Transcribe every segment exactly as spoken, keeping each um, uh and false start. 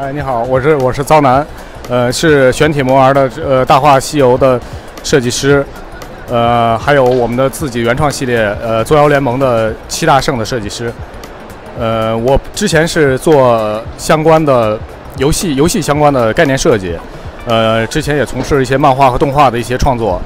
哎，你好，我是我是遭男，呃，是玄铁摩儿的呃《大话西游》的设计师，呃，还有我们的自己原创系列呃《捉妖联盟》的七大圣的设计师，呃，我之前是做相关的游戏游戏相关的概念设计，呃，之前也从事一些漫画和动画的一些创作，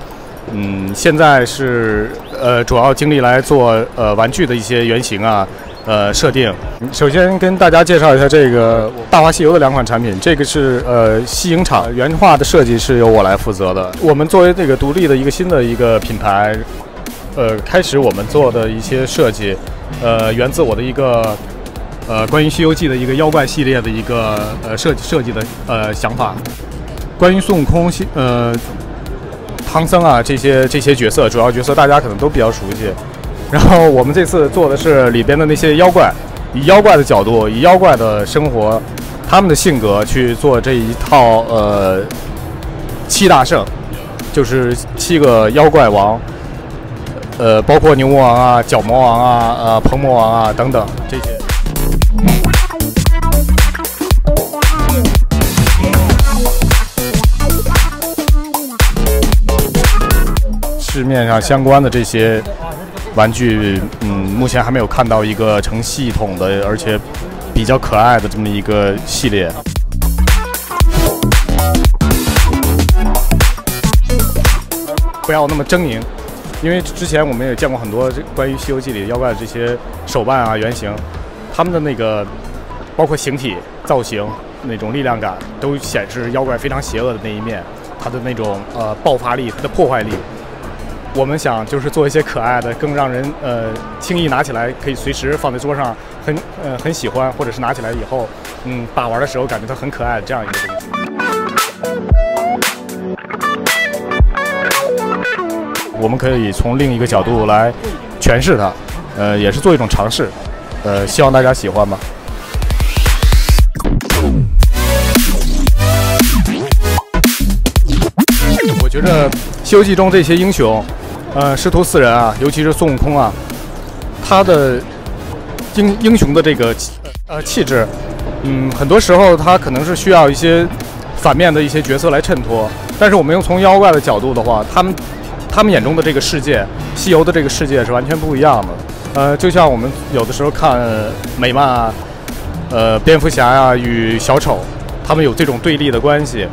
嗯，现在是呃主要精力来做呃玩具的一些原型啊。 呃，设定。首先跟大家介绍一下这个《大话西游》的两款产品。这个是呃西影厂原画的设计是由我来负责的。我们作为这个独立的一个新的一个品牌，呃，开始我们做的一些设计，呃，源自我的一个呃关于《西游记》的一个妖怪系列的一个呃设计设计的呃想法。关于孙悟空、呃唐僧啊这些这些角色，主要角色大家可能都比较熟悉。 然后我们这次做的是里边的那些妖怪，以妖怪的角度，以妖怪的生活，他们的性格去做这一套呃七大圣，就是七个妖怪王，呃，包括牛魔王啊、角魔王啊、呃鹏魔王啊等等这些。 市面上相关的这些玩具，嗯，目前还没有看到一个成系统的，而且比较可爱的这么一个系列。不要那么狰狞，因为之前我们也见过很多关于《西游记》里妖怪的这些手办啊、原型，他们的那个包括形体、造型、那种力量感，都显示妖怪非常邪恶的那一面，它的那种呃爆发力、它的破坏力。 我们想就是做一些可爱的，更让人呃轻易拿起来，可以随时放在桌上，很呃很喜欢，或者是拿起来以后，嗯，把玩的时候感觉它很可爱这样一个东西。我们可以从另一个角度来诠释它，呃，也是做一种尝试，呃，希望大家喜欢吧。我觉得《西游记》中这些英雄。 呃，师徒四人啊，尤其是孙悟空啊，他的英英雄的这个呃气质，嗯，很多时候他可能是需要一些反面的一些角色来衬托。但是我们用从妖怪的角度的话，他们他们眼中的这个世界，西游的这个世界是完全不一样的。呃，就像我们有的时候看美漫啊，呃，蝙蝠侠啊与小丑，他们有这种对立的关系。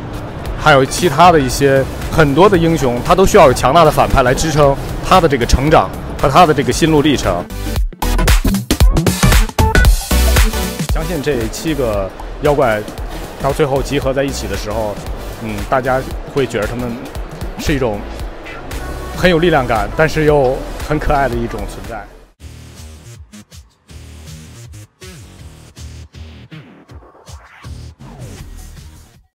还有其他的一些很多的英雄，他都需要有强大的反派来支撑他的这个成长和他的这个心路历程。相信这七个妖怪到最后集合在一起的时候，嗯，大家会觉得他们是一种很有力量感，但是又很可爱的一种存在。